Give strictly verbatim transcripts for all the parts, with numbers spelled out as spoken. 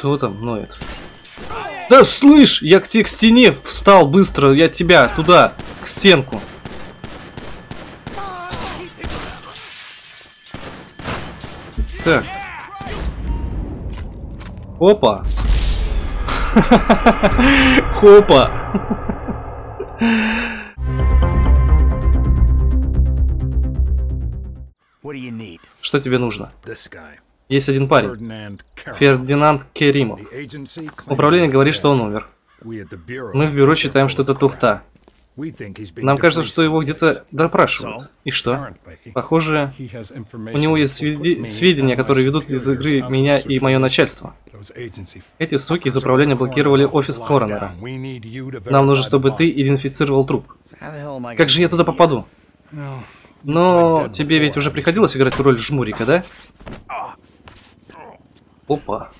Кто там ноет? Да слышь, я к тебе к стене встал быстро, я тебя туда, к стенку. Так. Опа. Хопа. Что тебе нужно? Есть один парень. Фердинанд Керимов. Управление говорит, что он умер. Мы в бюро считаем, что это туфта. Нам кажется, что его где-то допрашивают. И что? Похоже, у него есть сведения, которые ведут из игры меня и мое начальство. Эти суки из управления блокировали офис коронера. Нам нужно, чтобы ты идентифицировал труп. Как же я туда попаду? Но тебе ведь уже приходилось играть роль жмурика, да? Опа.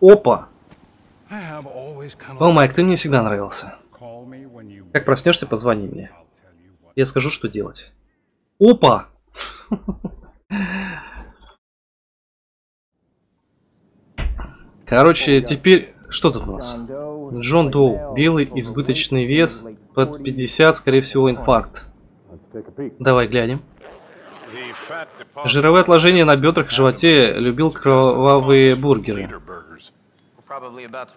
Опа. О, Майк, ты мне всегда нравился. Как проснешься, позвони мне. Я скажу, что делать. Опа! Короче, теперь... Что тут у нас? Джон Доу. Белый, избыточный вес, под пятьдесят, скорее всего, инфаркт. Давай глянем. Жировые отложения на бедрах и животе, любил кровавые бургеры.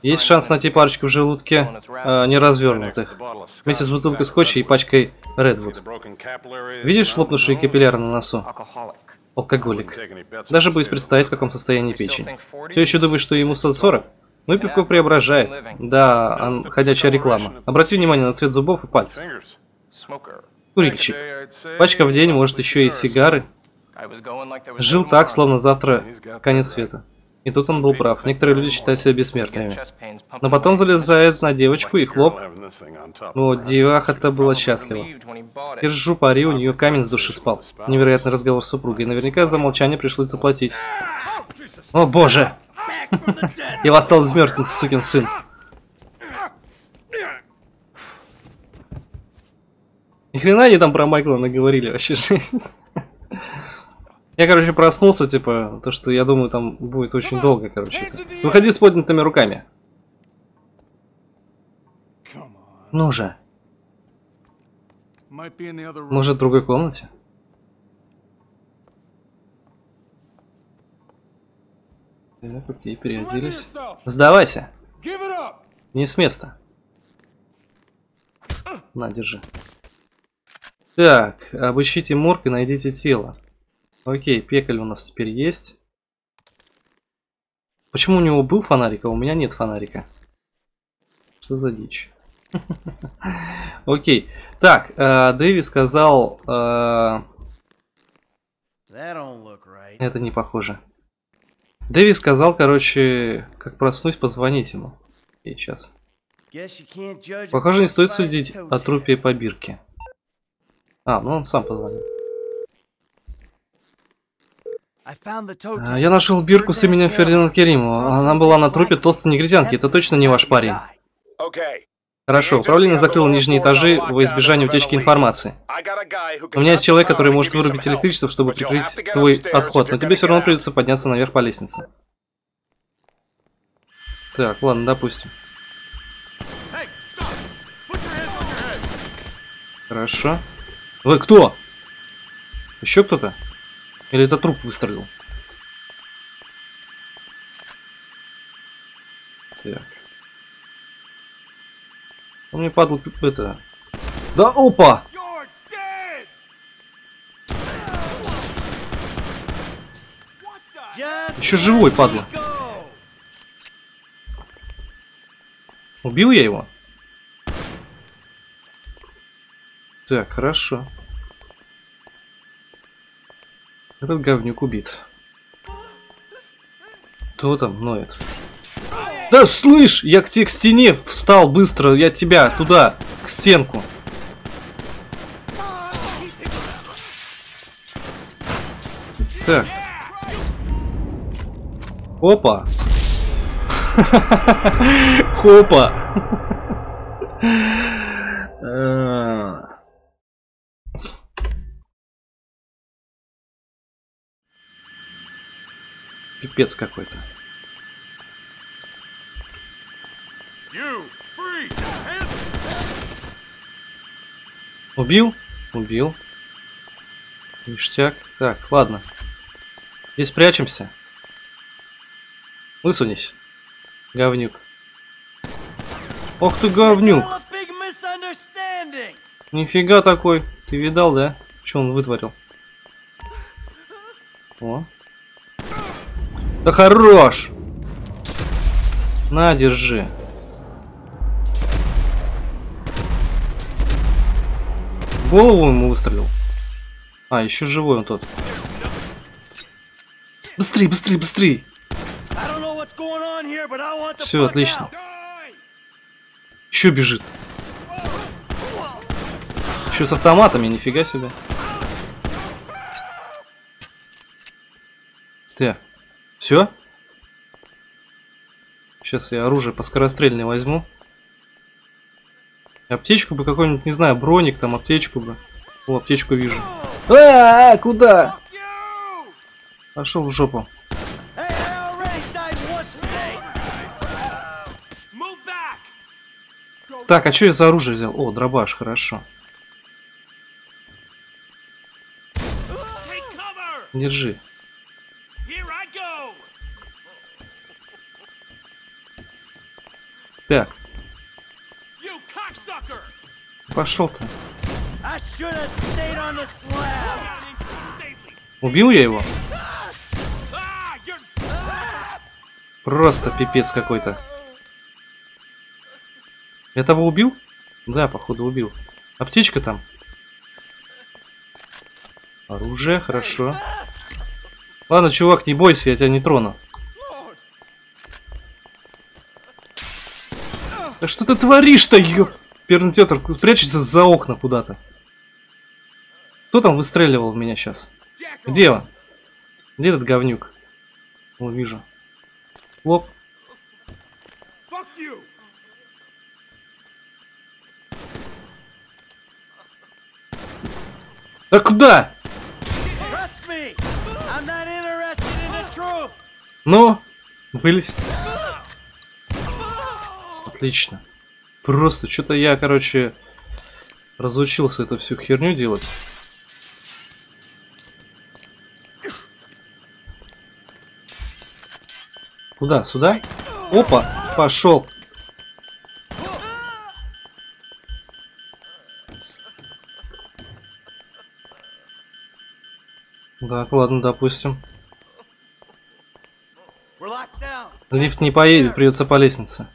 Есть шанс найти парочку в желудке э, неразвернутых. Вместе с бутылкой скотча и пачкой Redwood. Видишь лопнувшие капилляры на носу? Алкоголик. Даже боюсь представить, в каком состоянии печень. Все еще думаешь, что ему сто сорок? Ну и пивко преображает. Да, он, ходячая реклама. Обрати внимание на цвет зубов и пальцев. Курильщик. Пачка в день, может еще и сигары. Жил так, словно завтра конец света. И тут он был прав. Некоторые люди считают себя бессмертными. Но потом залезает на девочку и хлоп. Ну, деваха-то была счастлива. Держу пари, у нее камень с души спал. Невероятный разговор с супругой. Наверняка за молчание пришлось заплатить. О боже! Я восстал из мертвых, сукин сын. Ни хрена они там про Майкла наговорили вообще. Я, короче, проснулся, типа, то, что я думаю, там будет очень долго, короче. Выходи с поднятыми руками. Ну же. Может, в другой комнате? Так, окей, переоделись. Сдавайся. Не с места. На, держи. Так, обыщите морг и найдите тело. Окей, пекаль у нас теперь есть. Почему у него был фонарик, а у меня нет фонарика? Что за дичь? Окей. Так, Дэви сказал... Это не похоже. Дэви сказал, короче, как проснусь, позвонить ему. И сейчас. Похоже, не стоит судить о трупе по бирке. А, ну он сам позвонил. Я нашел бирку с именем Фердинанд Керимова. Она была на трупе толстой негритянки. Это точно не ваш парень. Хорошо, управление закрыло нижние этажи во избежание утечки информации. У меня есть человек, который может вырубить электричество, чтобы прикрыть твой отход, но тебе все равно придется подняться наверх по лестнице. Так, ладно, допустим. Хорошо. Вы кто? Еще кто-то? Или это труп выстрелил? Так. Он мне падал это. Да опа! Еще живой, падла. Убил я его? Так, хорошо. Этот говнюк убит. Кто там ноет? Да слышь, я к тебе к стене встал быстро, я тебя туда, к стенку. Так. Опа. Хопа. Пипец какой-то. Убил? Убил. Ништяк. Так, ладно. Здесь прячемся. Высунись, говнюк. Ох ты, говнюк. Нифига такой. Ты видал, да? Что он вытворил? О. Да хорош! На, держи. Голову ему выстрелил. А, еще живой он тот. Быстрей, быстрей, быстрей. Все, отлично. Еще бежит. Еще с автоматами, нифига себе. Так, все? Сейчас я оружие по скорострельной возьму. Аптечку бы какой-нибудь, не знаю, броник там, аптечку бы. О, аптечку вижу. А-а-а, куда? Пошел в жопу. Так, а что я за оружие взял? О, дробаш, хорошо. Держи. Так. Пошел ты. Убил я его? Просто пипец какой-то. Я того убил? Да, походу убил. Аптечка там. Оружие, хорошо. Ладно, чувак, не бойся, я тебя не трону. Да что ты творишь-то, ё... Пернатётр, прячется за окна куда-то. Кто там выстреливал в меня сейчас? Где он? Где этот говнюк? О, вижу. Лоп. Да куда? Ну, вылез. Отлично. Просто что-то я, короче, разучился эту всю херню делать. Куда? Сюда? Опа! Пошел! Так, ладно, допустим. Лифт не поедет, придется по лестнице.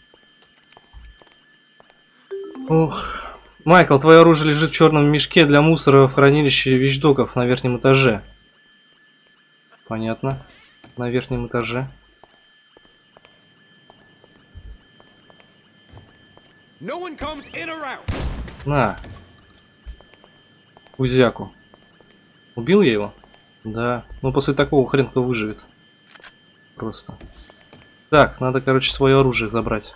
Ох. Майкл, твое оружие лежит в черном мешке для мусора в хранилище вещдоков на верхнем этаже. Понятно. На верхнем этаже. На. Кузяку. Убил я его? Да. Ну, после такого хрен кто выживет. Просто. Так, надо, короче, свое оружие забрать.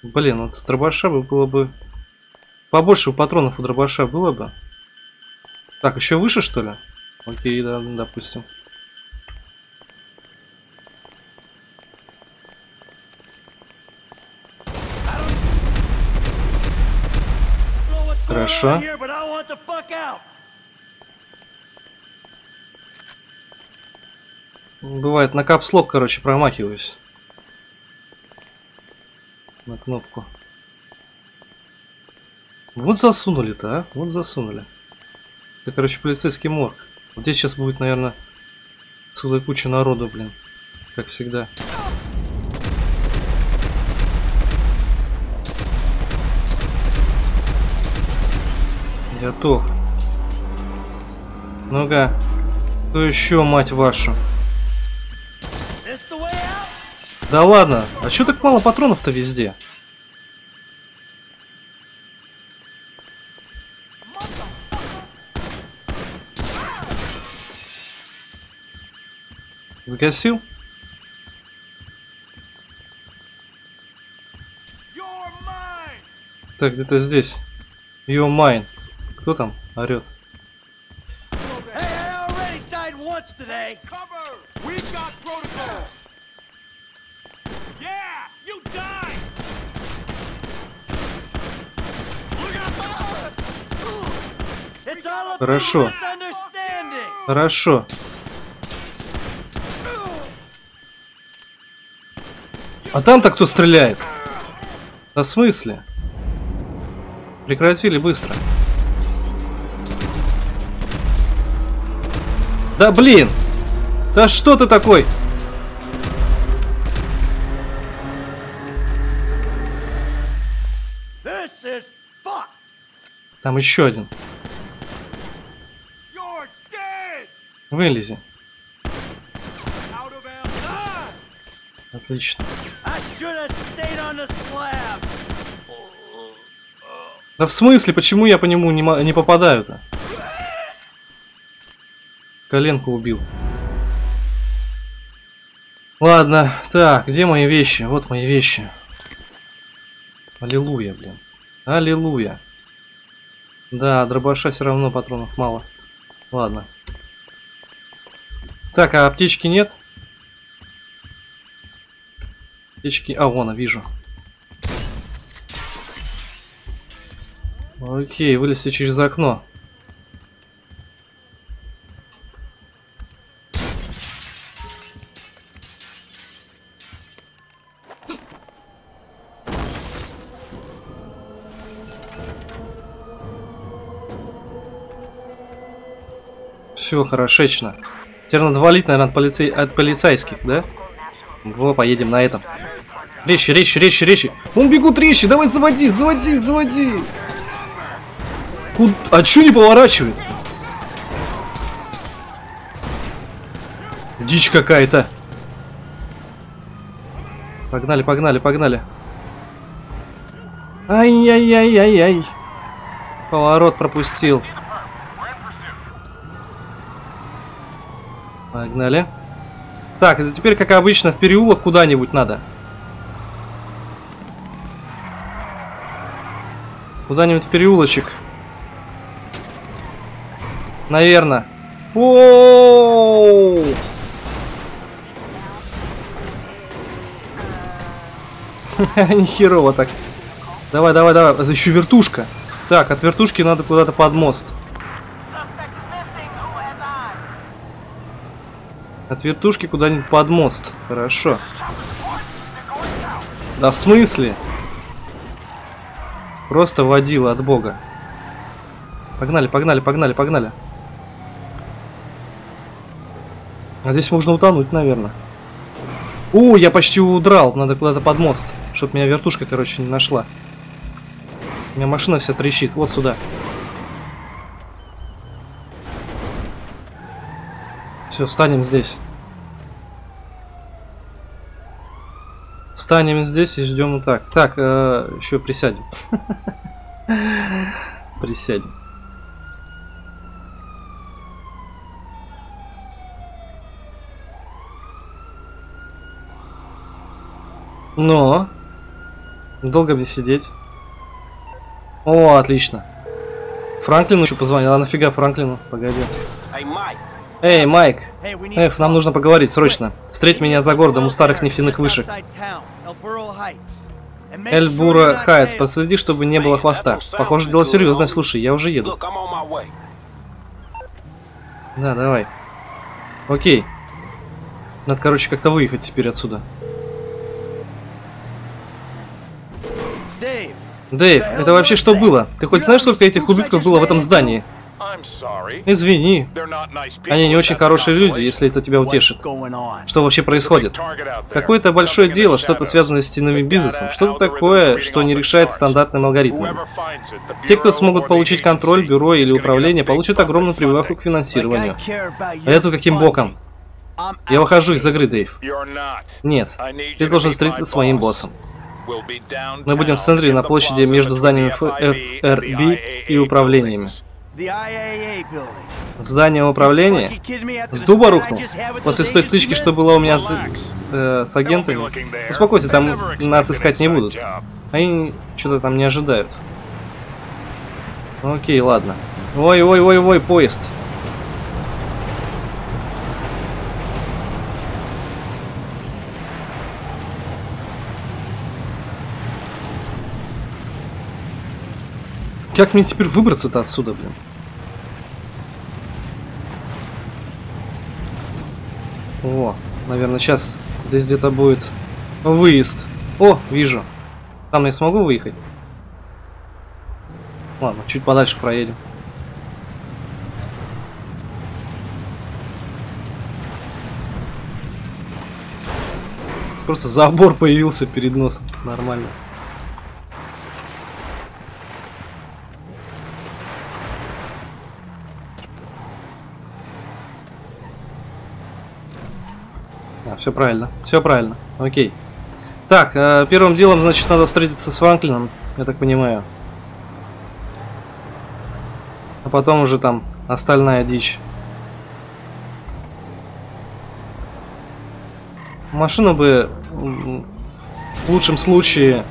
Блин, вот с дробаша бы было бы... Побольше патронов у дробаша было бы. Так, еще выше, что ли? Окей, да, допустим. Хорошо. Бывает, на капслок, короче, промахиваюсь. На кнопку. Вот засунули-то, а? Вот засунули. Это, короче, полицейский морг. Вот здесь сейчас будет, наверное, целая куча народу, блин. Как всегда. Готов. Ну-ка. Кто еще, мать вашу? Да ладно, а чё так мало патронов-то везде? Загасил? Так, где-то здесь. You're mine. Кто там орёт? much today. Cover! We've got protocol! Yeah! You die! Хорошо. Хорошо. А там-то кто стреляет? Да в смысле? Прекратили быстро. Да блин! Да что ты такой? Там еще один. Вылези. Отлично. Да в смысле, почему я по нему не, не попадаю-то? Коленку убил. Ладно, так, где мои вещи? Вот мои вещи. Аллилуйя, блин. Аллилуйя. Да, дробаша все равно, патронов мало. Ладно. Так, а аптечки нет? Аптечки... А, вон, вижу. Окей, вылезти через окно. Все, хорошечно. Теперь надо валить, наверное, от, полицей... от полицейских, да? Во, поедем на этом. Речи, речи, речи, речи. Вон бегут речи, давай заводи, заводи, заводи. Куда... А чё не поворачивает? Дичь какая-то. Погнали, погнали, погнали. Ай-яй-яй-яй-яй. Поворот пропустил. Погнали. Так, это теперь, как обычно, в переулок куда-нибудь надо. Куда-нибудь в переулочек. Наверное. О-о-о-о-о! Нихерово так. Давай, давай, давай. Это еще вертушка. Так, от вертушки надо куда-то под мост. От вертушки куда-нибудь под мост. Хорошо. Да в смысле? Просто водила от бога. Погнали, погнали, погнали, погнали. А здесь можно утонуть, наверное. О, я почти удрал. Надо куда-то под мост. Чтоб меня вертушка, короче, не нашла. У меня машина вся трещит. Вот сюда. Все, встанем здесь. Встанем здесь и ждем вот так. Так, э, еще присядем. Присядем. Но! Долго мне сидеть. О, отлично. Франклину еще позвонил. А нафига Франклину? Погоди. Эй, Майк! Эх, нам нужно поговорить, срочно. Встреть меня за городом у старых нефтяных вышек. Эльбуро Хайтс, последи, чтобы не было хвоста. Похоже, дело серьезное. Слушай, я уже еду. Да, давай. Окей. Надо, короче, как-то выехать теперь отсюда. Дейв, это вообще что было? Ты хоть знаешь, сколько этих ублюдков было в этом здании? Извини, они не очень хорошие люди, если это тебя утешит. Что вообще происходит? Какое-то большое дело, что-то связанное с теневым бизнесом, что-то такое, что не решает стандартным алгоритмом. Те, кто смогут получить контроль, бюро или управление, получат огромную прибавку к финансированию. А это каким боком? Я выхожу из игры, Дейв. Нет, ты должен встретиться с моим боссом. Мы будем в центре, на площади между зданиями эф эр би и управлениями. Здание управления? С дуба рухнул? После той стычки, что было у меня с, э, с агентами? Успокойся, там нас искать не будут. Они что-то там не ожидают. Окей, ладно. Ой-ой-ой-ой, поезд. Как мне теперь выбраться-то отсюда, блин? О, наверное, сейчас здесь где-то будет выезд. О, вижу. Там я смогу выехать? Ладно, чуть подальше проедем. Просто забор появился перед носом. Нормально. А, все правильно. Все правильно. Окей. Так, э, первым делом, значит, надо встретиться с Франклином, я так понимаю. А потом уже там остальная дичь. Машину бы в лучшем случае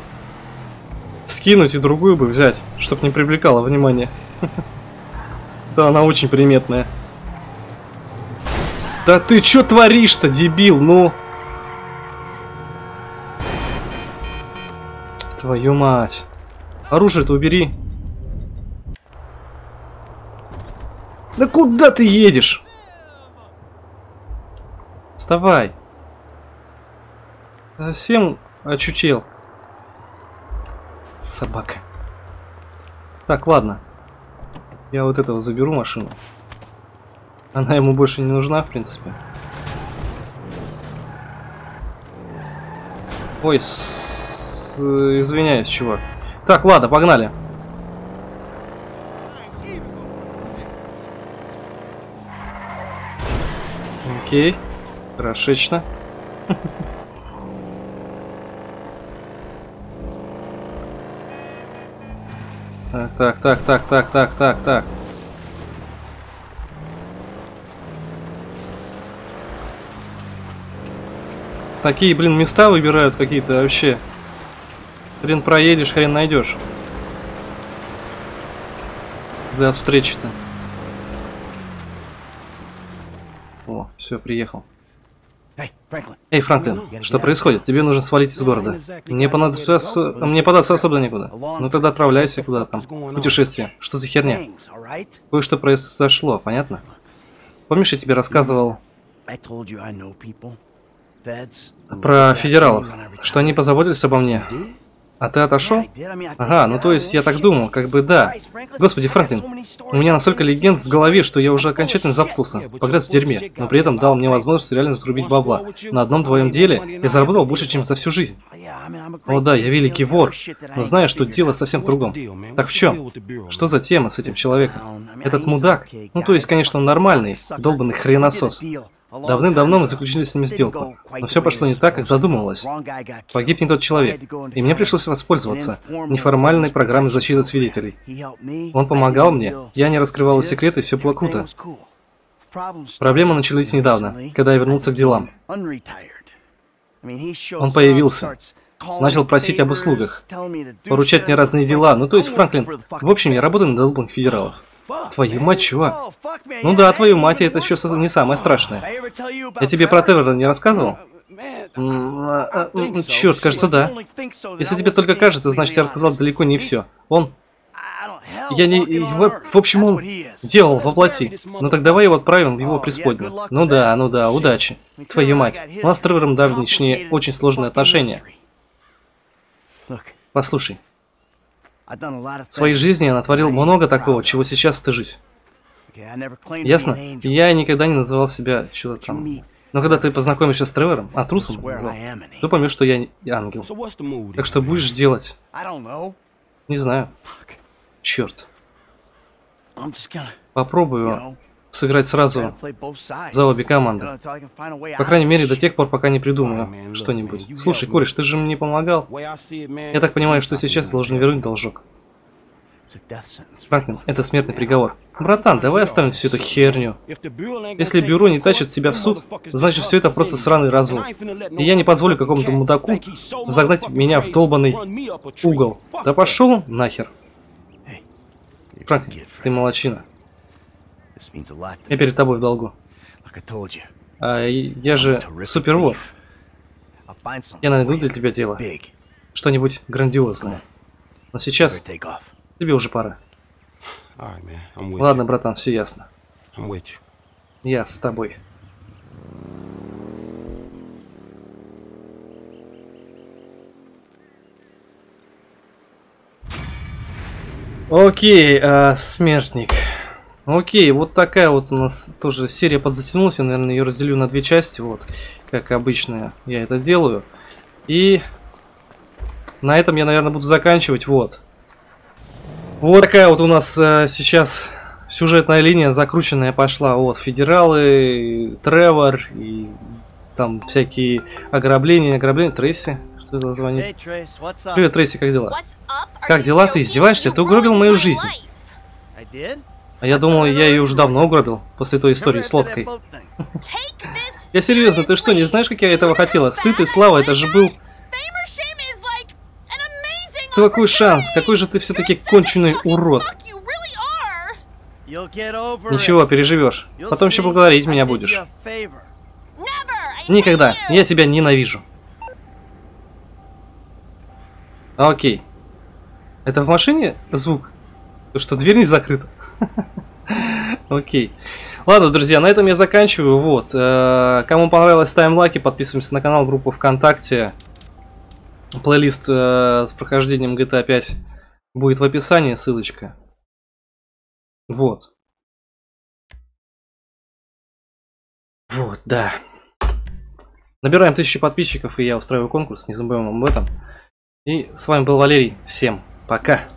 скинуть и другую бы взять, чтобы не привлекало внимания. Да, она очень приметная. Да ты чё творишь-то, дебил, ну... Твою мать. Оружие-то убери. Да куда ты едешь? Вставай. Совсем очутил. Собака. Так, ладно. Я вот этого заберу машину. Она ему больше не нужна, в принципе. Ой, с... извиняюсь, чувак. Так, ладно, погнали. Окей. Хорошечно. Так, так, так, так, так, так, так, так. Такие, блин, места выбирают какие-то вообще. Хрен проедешь, хрен найдешь. До встречи-то. О, все, приехал. Эй, Франклин, Эй, Франклин, что происходит? Тебе нужно свалить из города. Мне понадобится, мне податься особо некуда. Ну тогда отправляйся куда-то там. Путешествие. Что за херня? Кое-что произошло, понятно? Помнишь, я тебе рассказывал про федералов, что они позаботились обо мне? А ты отошел? Ага, ну то есть я так думал, как бы да. Господи, Франклин, у меня настолько легенд в голове, что я уже окончательно запутался, погряз в дерьме, но при этом дал мне возможность реально зарубить бабла. На одном твоем деле я заработал больше, чем за всю жизнь. О да, я великий вор, но знаешь, что дело совсем в другом. Так в чем? Что за тема с этим человеком? Этот мудак, ну то есть, конечно, он нормальный, долбанный хреносос. Давным-давно мы заключили с ними сделку, но все пошло не так, как задумывалось. Погиб не тот человек, и мне пришлось воспользоваться неформальной программой защиты свидетелей. Он помогал мне, я не раскрывал секреты, и все было круто. Проблемы начались недавно, когда я вернулся к делам. Он появился. Начал просить об услугах, поручать мне разные дела, ну то есть, Франклин, в общем, я работаю на долбанных федералов. Твою мать, чувак. Ну да, твою мать, это еще не самое страшное. Я тебе про Тревора не рассказывал? Черт, кажется, да. Если тебе только кажется, значит, я рассказал далеко не все. Он... Я не... В общем, он делал во плоти. Ну так давай его отправим в его преисподнюю. Ну да, ну да, удачи. Твою мать. У нас с Тревором давнишние очень сложные отношения. Послушай. В своей жизни я натворил много такого, чего сейчас стыжусь. Ясно? Я никогда не называл себя чудо-то. Но когда ты познакомишься с Тревором, а трусом назвал, ты поймешь, что я ангел. Так что будешь делать? Не знаю. Черт. Попробую сыграть сразу за обе команды. По крайней мере, до тех пор, пока не придумаю что-нибудь. Слушай, кореш, ты же мне помогал. Я так понимаю, что сейчас должен вернуть должок. Франклин, это смертный приговор. Братан, давай оставим всю эту херню. Если бюро не тащит тебя в суд, значит все это просто сраный развод. И я не позволю какому-то мудаку загнать меня в долбанный угол. Да пошел нахер. Франклин, ты молодчина. Я перед тобой в долгу. А я же супервор. Я найду для тебя дело. Что-нибудь грандиозное. Но сейчас тебе уже пора. Ладно, братан, все ясно. Я с тобой. Окей, э, смертник. Окей, вот такая вот у нас тоже серия подзатянулась. Я, наверное, ее разделю на две части. Вот, как обычно я это делаю. И на этом я, наверное, буду заканчивать. Вот. Вот такая вот у нас э, сейчас сюжетная линия закрученная пошла. Вот, федералы, и Тревор, и там всякие ограбления, ограбления. Трейси, что это звонит? Hey, привет, Трейси, как дела? Как дела? Ты издеваешься? Ты угробил мою жизнь. А я думал, я ее уже давно угробил, после той истории с лодкой. Я серьезно, ты что, не знаешь, как я этого хотела? Стыд и слава, это же был... Какой шанс, какой же ты все-таки конченый урод. Ничего, переживешь. Потом еще благодарить меня будешь. Никогда, я тебя ненавижу. Окей. Это в машине звук? Потому что дверь не закрыта. Окей. Ладно, друзья, на этом я заканчиваю. Вот. Кому понравилось, ставим лайки, подписываемся на канал, группу ВКонтакте. Плейлист с прохождением Джи Ти Эй пять будет в описании, ссылочка. Вот. Вот, да. Набираем тысячу подписчиков, и я устраиваю конкурс. Не забываем об этом. И с вами был Валерий. Всем пока.